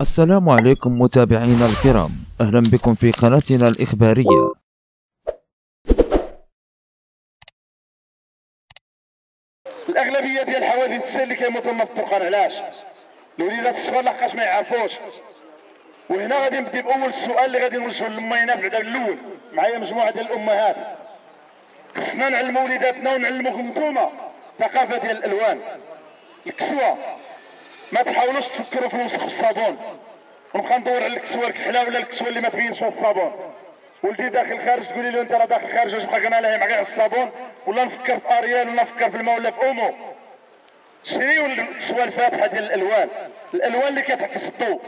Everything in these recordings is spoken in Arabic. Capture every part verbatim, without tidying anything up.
السلام عليكم متابعينا الكرام، أهلا بكم في قناتنا الإخبارية. الأغلبية ديال الحوادث السير كيموتوا هما في الطرقان. علاش؟ الوليدات الصغار لحقاش ما يعرفوش. وهنا غادي نبدا بأول السؤال اللي غادي نوجهو للماينا بعدا الأول، معايا مجموعة ديال الأمهات. خصنا نعلمو وليداتنا ونعلموكم نتوما ثقافة ديال الألوان. الكسوة ما تحاولوش تفكروا في الوسخ بالصابون، ونبقى ندور على الكسوه الكحله ولا الكسوه اللي ما تبينش فيها الصابون. ولدي داخل خارج تقولي له انت راه داخل خارج، واش بقى كنعليه مع غير الصابون؟ ولا نفكر في اريال، ولا نفكر في الماء، ولا في اومو. شريو الكسوه الفاتحه ديال الالوان، الالوان اللي كتعكس الضوء.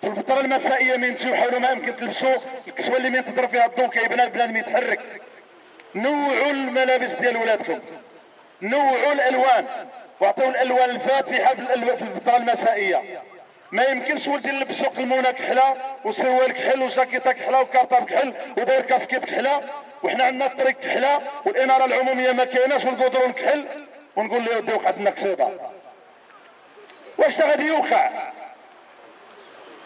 في الفتره المسائيه من تجيو حاولوا ما يمكن تلبسوا الكسوه اللي من تضرب فيها الضوء كيبان البنادم يتحرك. نوعوا الملابس ديال ولادكم، نوعوا الالوان، وعطيو الالوان الفاتحه في الفتره المسائيه. ما يمكنش ولدي نلبسو قلمونه كحله وسروال كحل وجاكيطه كحله وكارطه كحل وداير كاسكيت كحله، وحنا عندنا الطريق كحله والاناره العموميه ما كايناش والقدرون كحل، ونقول له ودي وقعت لنا قصيده. واش دا غادي يوقع؟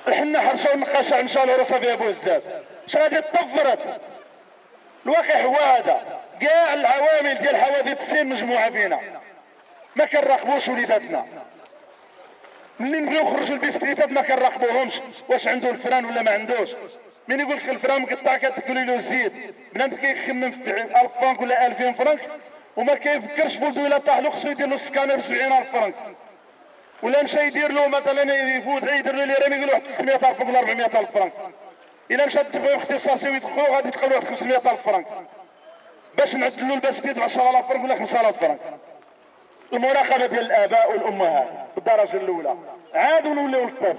الحنا حرشه والنقاشه مشى له راسها فيها بوزاز، واش غادي تطفرت؟ الواقع هو هذا، كاع العوامل ديال حوادث السير مجموعه فينا. ما كنراقبوش وليداتنا، ملي نبغيو نخرجوا البيسكليتات ما كنراقبوهمش، واش عنده الفران ولا ما عندوش. مين يقول لك الفران مقطع كتقولي له الزيت، بنادم كيخمم في ألف فرانك ولا ألفين فرانك وما كيفكرش في ولدو. الا طاح له خصو يدير له السكانر ب سبعين ألف فرانك، ولا مشى يدير له مثلا يفوت يدير له ليرام يقول له واحد ثلاثمائة ألف ولا أربعمائة ألف فرانك. الا مشى تبغيو اختصاصي ويدخلو غادي تلقى له واحد خمسمائة ألف فرانك باش نعدلو البسكليت ب عشرة آلاف فرانك ولا خمسة آلاف فرانك. المراقبة ديال الآباء والأمهات بالدرجة الأولى، عادوا نوليو الكتاب.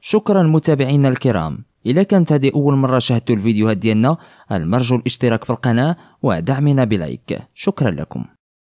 شكرا متابعينا الكرام، إذا كانت هذه أول مرة شاهدتوا الفيديوهات ديالنا المرجو الاشتراك في القناة ودعمنا بلايك، شكرا لكم.